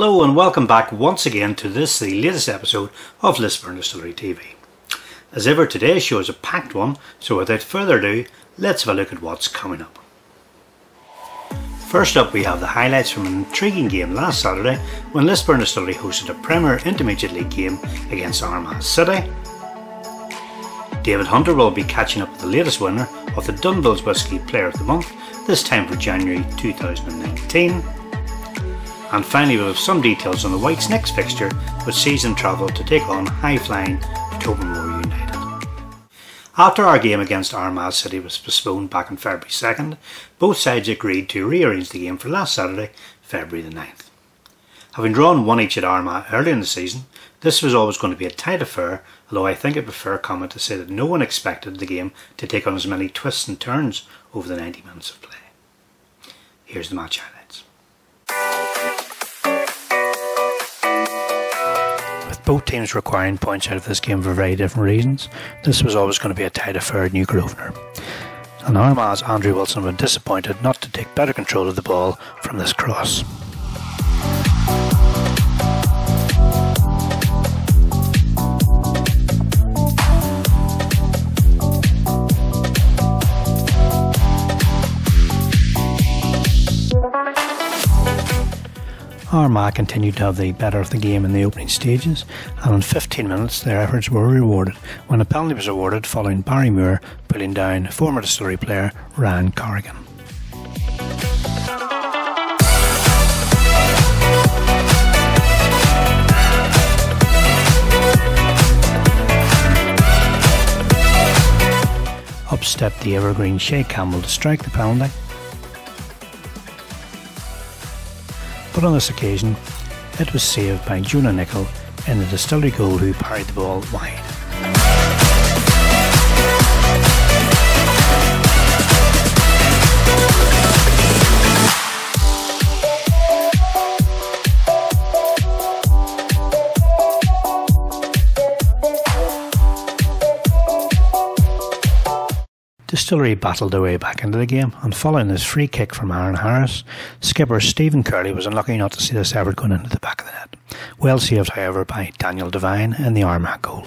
Hello and welcome back once again to this, the latest episode of Lisburn Distillery TV. As ever, today's show is a packed one, so without further ado, let's have a look at what's coming up. First up, we have the highlights from an intriguing game last Saturday when Lisburn Distillery hosted a Premier Intermediate League game against Armagh City. David Hunter will be catching up with the latest winner of the Dunville's Whiskey Player of the Month, this time for January 2019. And finally, we'll have some details on the White's next fixture with season travel to take on high-flying Tobermore United. After our game against Armagh City was postponed back on February 2nd, both sides agreed to rearrange the game for last Saturday, February the 9th. Having drawn one each at Armagh early in the season, this was always going to be a tight affair, although I think it would be fair comment to say that no one expected the game to take on as many twists and turns over the 90 minutes of play. Here's the match highlight. Both teams requiring points out of this game for very different reasons. This was always going to be a tight affair at New Grosvenor, and Armagh's Andrew Wilson were disappointed not to take better control of the ball from this cross. Armagh continued to have the better of the game in the opening stages, and in 15 minutes their efforts were rewarded when a penalty was awarded following Barry Moore pulling down former Distillery player Ryan Corrigan. Up stepped the evergreen Shea Campbell to strike the penalty, but on this occasion, it was saved by Jonah Nicholl in the Distillery goal, who parried the ball wide. Distillery battled their way back into the game, and following this free kick from Aaron Harris, skipper Stephen Curley was unlucky not to see this effort going into the back of the net. Well saved, however, by Daniel Devine in the Armagh goal.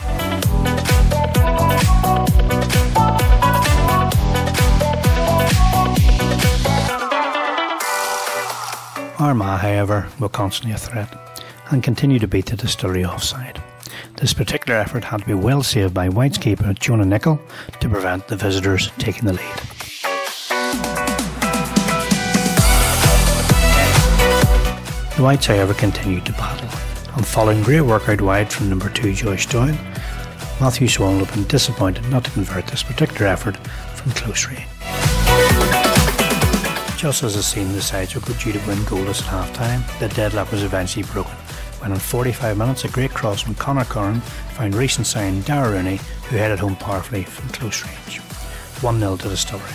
Armagh, however, were constantly a threat and continued to beat the Distillery offside. This particular effort had to be well saved by White's keeper Jonah Nicholl to prevent the visitors taking the lead. The Whites, however, continued to battle, and following great work out wide from number 2 Josh Doyle, Matthew Swan would have been disappointed not to convert this particular effort from close range. Just as the scene decides were due to win goalless at half time, the deadlock was eventually broken, when in 45 minutes a great cross from Conor Curran found recent sign Darryl Rooney, who headed home powerfully from close range. 1-0 to Distillery.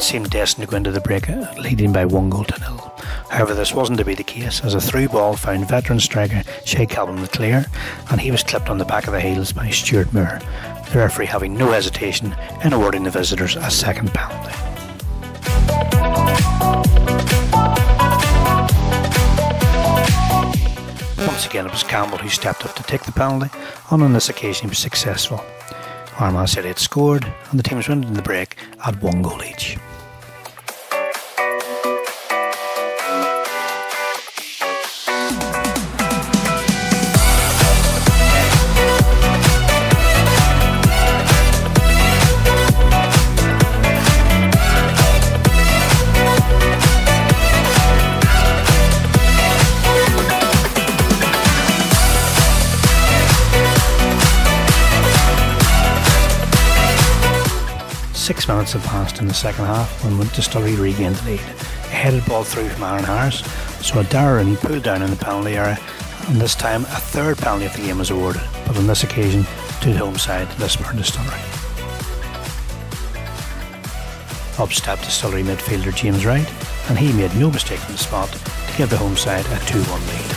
Seemed destined to go into the break, leading by 1-0. However, this wasn't to be the case, as a through ball found veteran striker Shea Campbell in the clear, and he was clipped on the back of the heels by Stuart Moore, the referee having no hesitation in awarding the visitors a second penalty. Once again, it was Campbell who stepped up to take the penalty, and on this occasion he was successful. Armagh City had scored, and the teams went into the break at 1 goal each. Six minutes had passed in the second half when Distillery regained the lead. A headed ball through from Aaron Harris, so Darryl Rooney pulled down in the penalty area, and this time a third penalty of the game was awarded, but on this occasion to the home side, Lisburn Distillery. Up stepped Distillery midfielder James Wright, and he made no mistake from the spot to give the home side a 2-1 lead.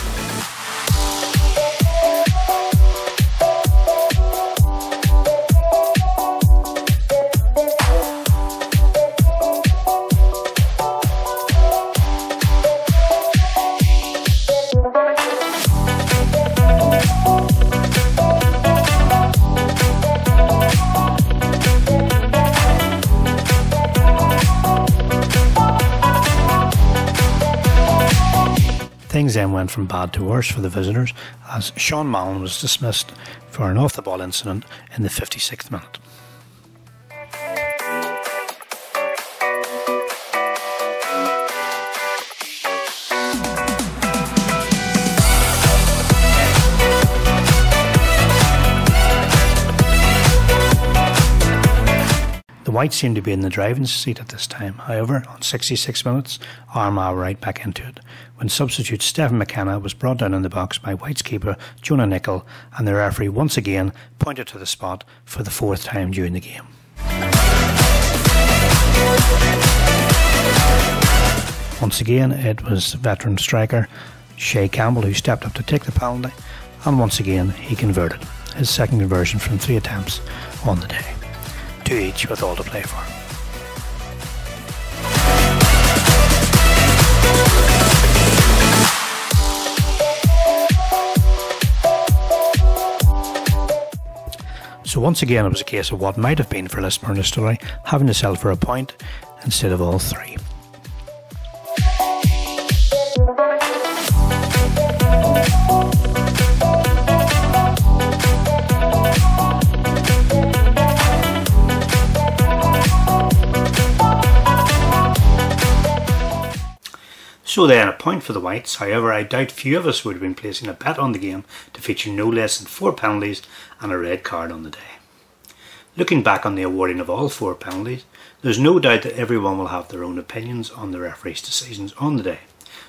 Things then went from bad to worse for the visitors as Sean Mallon was dismissed for an off-the-ball incident in the 56th minute. The Whites seemed to be in the driving seat at this time. However, on 66 minutes, Armagh were right back into it, when substitute Stephen McKenna was brought down in the box by White's keeper Jonah Nicholl, and the referee once again pointed to the spot for the fourth time during the game. Once again, it was veteran striker Shea Campbell who stepped up to take the penalty, and once again he converted, his second conversion from 3 attempts on the day. 2 each with all to play for. So once again it was a case of what might have been for Lisburn Distillery having to settle for a point instead of all 3. So then, a point for the Whites. However, I doubt few of us would have been placing a bet on the game to feature no less than 4 penalties and a red card on the day. Looking back on the awarding of all 4 penalties, there's no doubt that everyone will have their own opinions on the referee's decisions on the day.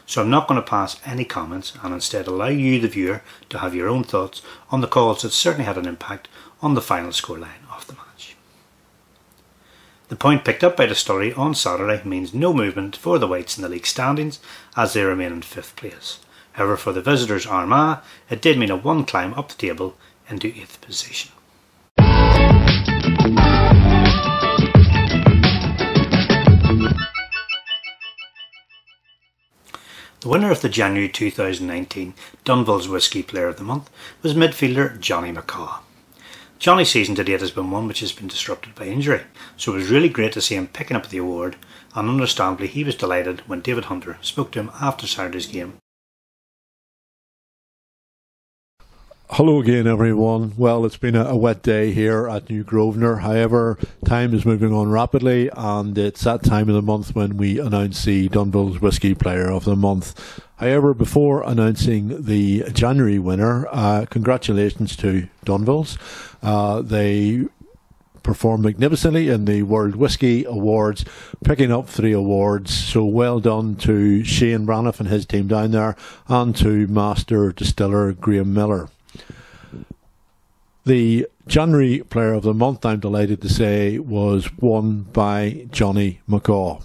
So I'm not going to pass any comments and instead allow you, the viewer, to have your own thoughts on the calls that certainly had an impact on the final scoreline of the match. The point picked up by Distillery on Saturday means no movement for the Whites in the league standings as they remain in 5th place. However, for the visitors Armagh, it did mean a 1 climb up the table into 8th position. The winner of the January 2019 Dunville's Whiskey Player of the Month was midfielder Johnny McCaw. Johnny's season to date has been one which has been disrupted by injury, so it was really great to see him picking up the award, and understandably he was delighted when David Hunter spoke to him after Saturday's game. Hello again everyone. Well, it's been a wet day here at New Grosvenor. However, time is moving on rapidly and it's that time of the month when we announce the Dunville's Whiskey Player of the Month. However, before announcing the January winner, congratulations to Dunville's. They performed magnificently in the World Whiskey Awards, picking up 3 awards. So well done to Shane Braniff and his team down there, and to Master Distiller Graham Miller. The January Player of the Month, I'm delighted to say, was won by Johnny McCaw.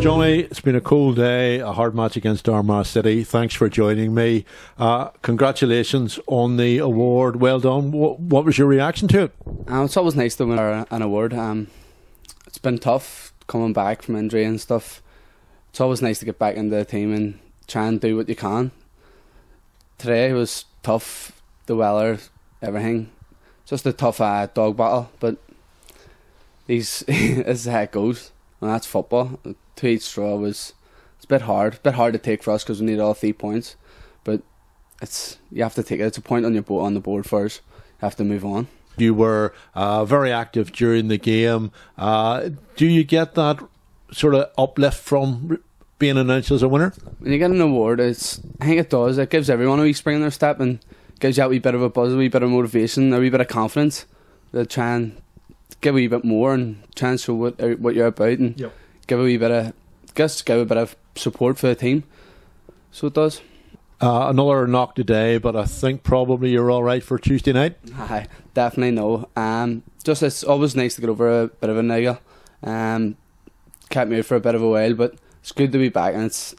Johnny, it's been a cold day, a hard match against Armagh City. Thanks for joining me. Congratulations on the award. Well done. What was your reaction to it? It's always nice to win an award. It's been tough coming back from injury and stuff. It's always nice to get back into the team and try and do what you can. Today was tough, the weather, everything. Just a tough dog battle, but this is how it goes. And that's football. 2 each draw was a bit hard to take for us because we need all 3 points. But you have to take it. It's a point on the board first. You have to move on. You were very active during the game. Do you get that sort of uplift from being announced as a winner? When you get an award, I think it does. It gives everyone a wee spring in their step and gives you a wee bit of a buzz, a wee bit of motivation, a wee bit of confidence. They'll try and give a wee bit more and try and show what you're about, and yep, give a wee bit of support for the team. So it does. Another knock today, but I think probably you're all right for Tuesday night. Aye, definitely no. Just it's always nice to get over a bit of a niggle. Kept me out for a bit of a while, but it's good to be back, and it's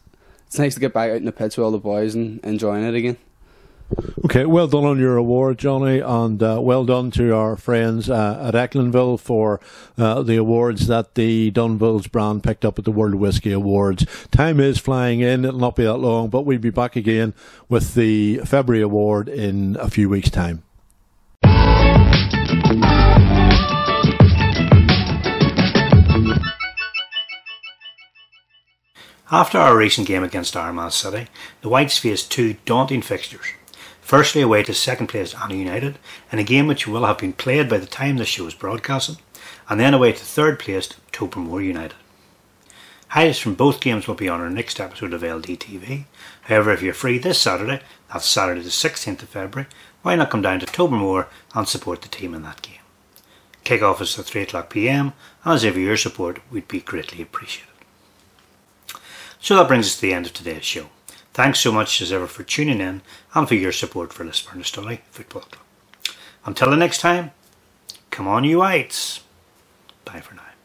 nice to get back out in the pitch with all the boys and enjoying it again. Okay, well done on your award, Johnny, and well done to our friends at Ecklinville for the awards that the Dunville's brand picked up at the World Whiskey Awards. Time is flying in, it'll not be that long, but we'll be back again with the February award in a few weeks' time. After our recent game against Armagh City, the Whites faced two daunting fixtures. Firstly, away to second place Annagh United, in a game which will have been played by the time this show is broadcasted, and then away to third place Tobermore United. Highlights from both games will be on our next episode of LDTV. However, if you're free this Saturday, that's Saturday the 16th of February, why not come down to Tobermore and support the team in that game? Kick-off is at 3 o'clock p.m, and as ever, your support would be greatly appreciated. So that brings us to the end of today's show. Thanks so much as ever for tuning in and for your support for Lisburn Distillery Football Club. Until the next time, come on you Whites. Bye for now.